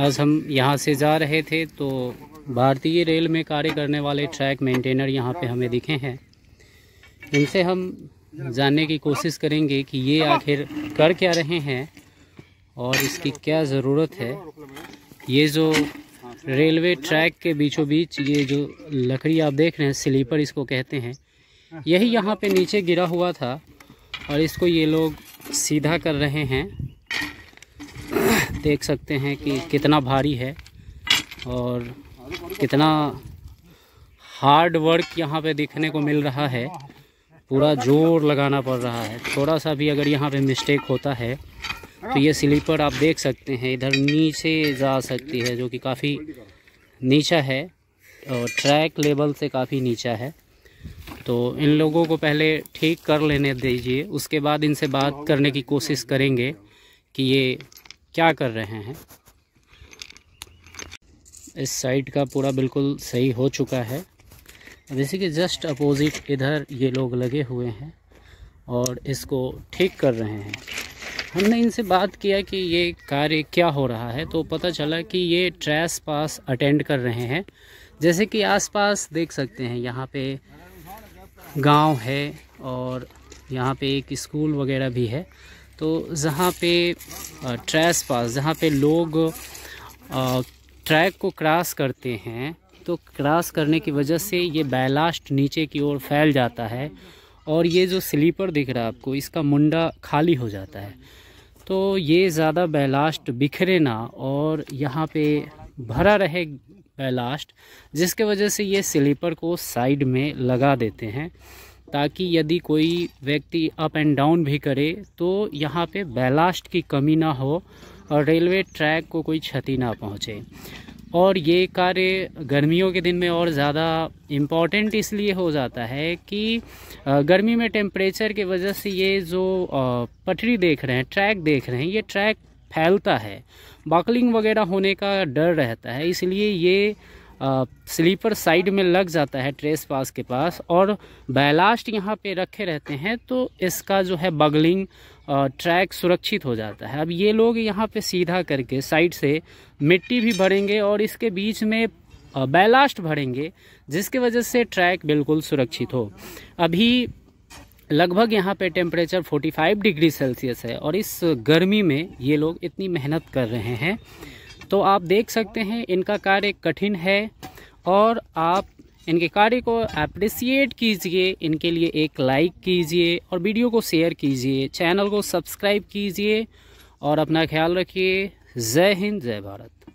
आज हम यहाँ से जा रहे थे तो भारतीय रेल में कार्य करने वाले ट्रैक मेंटेनर यहाँ पे हमें दिखे हैं। इनसे हम जानने की कोशिश करेंगे कि ये आखिर कर क्या रहे हैं और इसकी क्या ज़रूरत है। ये जो रेलवे ट्रैक के बीचों बीच ये जो लकड़ी आप देख रहे हैं, स्लीपर इसको कहते हैं, यही यहाँ पे नीचे गिरा हुआ था और इसको ये लोग सीधा कर रहे हैं। देख सकते हैं कि कितना भारी है और कितना हार्ड वर्क यहाँ पे दिखने को मिल रहा है। पूरा जोर लगाना पड़ रहा है। थोड़ा सा भी अगर यहाँ पे मिस्टेक होता है तो ये स्लीपर आप देख सकते हैं इधर नीचे जा सकती है, जो कि काफ़ी नीचा है और ट्रैक लेवल से काफ़ी नीचा है। तो इन लोगों को पहले ठीक कर लेने दीजिए, उसके बाद इनसे बात करने की कोशिश करेंगे कि ये क्या कर रहे हैं। इस साइड का पूरा बिल्कुल सही हो चुका है। जैसे कि जस्ट अपोजिट इधर ये लोग लगे हुए हैं और इसको ठीक कर रहे हैं। हमने इनसे बात किया कि ये कार्य क्या हो रहा है तो पता चला कि ये ट्रैश पास अटेंड कर रहे हैं। जैसे कि आसपास देख सकते हैं यहाँ पे गांव है और यहाँ पे एक स्कूल वगैरह भी है। तो जहाँ पे ट्रैश पास, जहाँ पे लोग ट्रैक को क्रॉस करते हैं तो क्रॉस करने की वजह से ये बैलास्ट नीचे की ओर फैल जाता है और ये जो स्लीपर दिख रहा है आपको, इसका मुंडा खाली हो जाता है। तो ये ज़्यादा बैलास्ट बिखरे ना और यहाँ पे भरा रहे बैलास्ट, जिसके वजह से ये स्लीपर को साइड में लगा देते हैं ताकि यदि कोई व्यक्ति अप एंड डाउन भी करे तो यहाँ पे बैलास्ट की कमी ना हो और रेलवे ट्रैक को कोई क्षति ना पहुँचे। और ये कार्य गर्मियों के दिन में और ज़्यादा इम्पॉर्टेंट इसलिए हो जाता है कि गर्मी में टेम्परेचर की वजह से ये जो पटरी देख रहे हैं, ट्रैक देख रहे हैं, ये ट्रैक फैलता है, बकलिंग वगैरह होने का डर रहता है। इसलिए ये स्लीपर साइड में लग जाता है ट्रेस पास के पास और बैलास्ट यहाँ पे रखे रहते हैं तो इसका जो है बगलिंग ट्रैक सुरक्षित हो जाता है। अब ये लोग यहाँ पे सीधा करके साइड से मिट्टी भी भरेंगे और इसके बीच में बैलास्ट भरेंगे, जिसके वजह से ट्रैक बिल्कुल सुरक्षित हो। अभी लगभग यहाँ पे टेम्परेचर 45 डिग्री सेल्सियस है और इस गर्मी में ये लोग इतनी मेहनत कर रहे हैं। तो आप देख सकते हैं इनका कार्य कठिन है और आप इनके कार्य को अप्रिसिएट कीजिए। इनके लिए एक लाइक कीजिए और वीडियो को शेयर कीजिए, चैनल को सब्सक्राइब कीजिए और अपना ख्याल रखिए। जय हिंद, जय भारत।